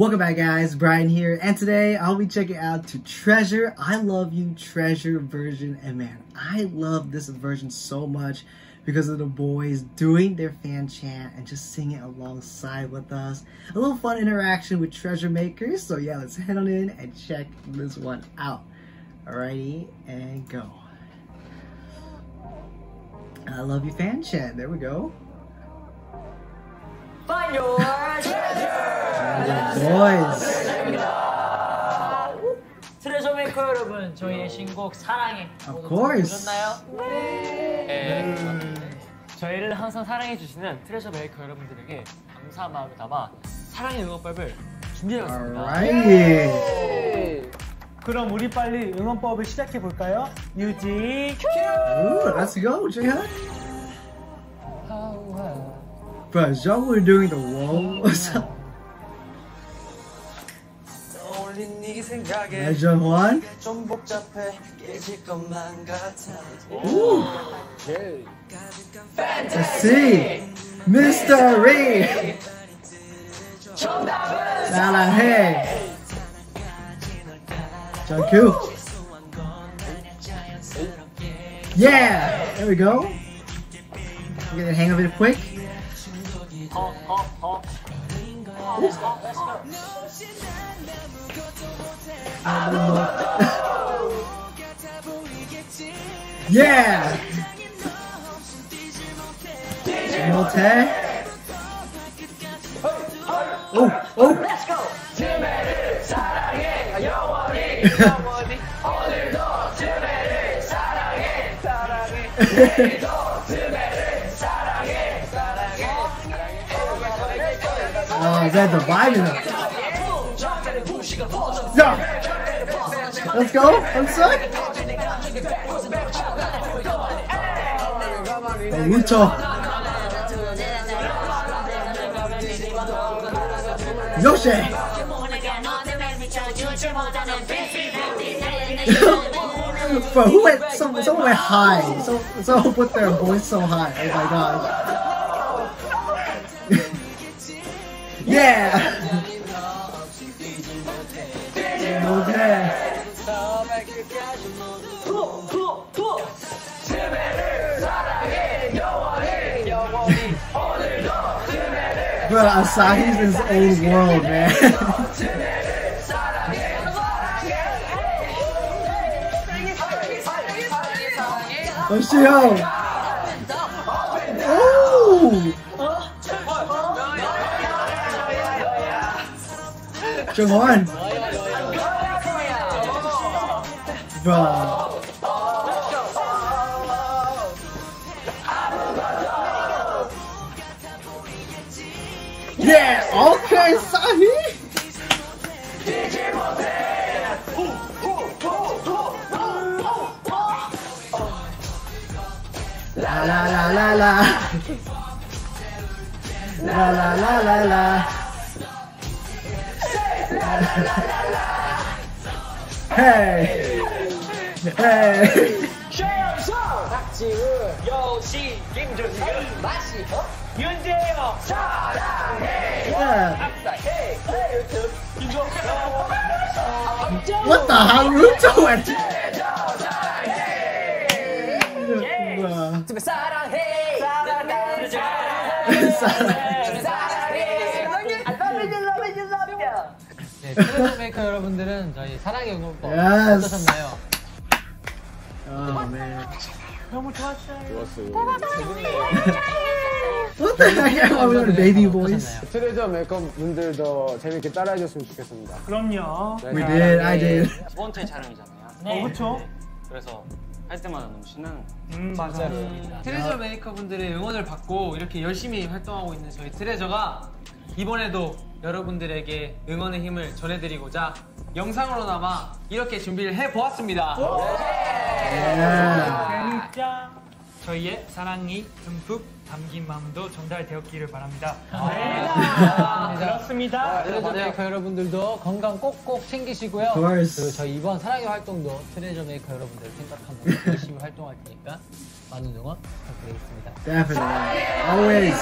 Welcome back, guys. Brian here, and today I'll be checking out to Treasure. I love you, Treasure version, and man, I love this version so much because of the boys doing their fan chant and just singing alongside with us. A little fun interaction with Treasure Makers. So yeah, let's head on in and check this one out. Alrighty, and go. I love you, fan chant. There we go. Find your treasure. Treasure Maker 여러분, 저희의 신곡 사랑해. Of course. 네. 저희를 항상 사랑해 주시는 트레저 메이커 여러분들에게 감사한 마음을 담아 사랑의 응원법을 준비해봤습니다. 그럼 우리 빨리 응원법을 시작해 볼까요? 뮤직 큐. Let's go, Jihan. Bro, is y'all were doing the wall or something? Measure one. Ooh. Okay. Let's see. Mystery. 사랑해. Jungkook. Yeah. There we go. You get the hang of it quick. Yeah! Oh, oh! Let's go! Oh, is that the vibe in it? Yeah. Let's go. Let's suck. Lucho. Yoshi. Bro, who went? Someone went high. Someone put their voice so high. Oh my gosh. Yeah! Okay. Bro, Asahi's in his own world, man. Oshio! Ooh! Jungwon. Bro. Yeah, okay, Asahi. La la la la la. La la la la la. Hey! Hey! What the hell are you doing? 트레저 메이커 여러분들은 저희 사랑의 응원법 어떠셨나요? 아, 네. 너무 좋았어요. 좋았어요. 베이비 보이스. 트레저 메이커 분들도 재밌게 따라해 줬으면 좋겠습니다. 그럼요. We did, I did. 번째 촬영이잖아요. 네. 그렇죠. 그래서 할 때마다 너무 신나는 진짜로. 트레저 메이커 분들의 응원을 받고 이렇게 열심히 활동하고 있는 저희 트레저가 이번에도 여러분들에게 응원의 힘을 전해드리고자 영상으로나마 이렇게 준비를 해보았습니다. 진짜 저희의 사랑이 듬뿍 담긴 마음도 전달되었기를 바랍니다. 그렇습니다. 트레저 메이커 여러분들도 건강 꼭꼭 챙기시고요. 그리고 저희 이번 사랑의 활동도 트레저 메이커 여러분들 생각하면 열심히 활동할 테니까 많은 응원 부탁드리겠습니다. Definitely. Always.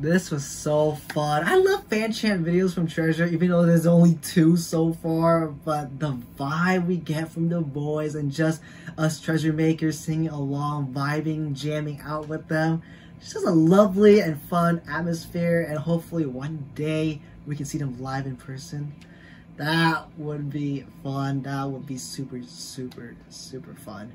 This was so fun. I love fan chant videos from Treasure, even though there's only 2 so far, but the vibe we get from the boys and just us Treasure Makers singing along, vibing, jamming out with them. It's just a lovely and fun atmosphere, and hopefully one day we can see them live in person. That would be fun. That would be super, super, super fun.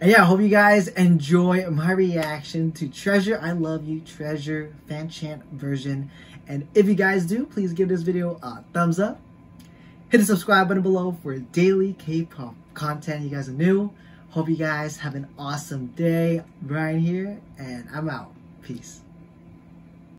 And yeah, I hope you guys enjoy my reaction to Treasure I Love You Treasure fan chant version. And if you guys do, please give this video a thumbs up. Hit the subscribe button below for daily K-pop content. You guys are new. Hope you guys have an awesome day. Brian here, and I'm out. Peace.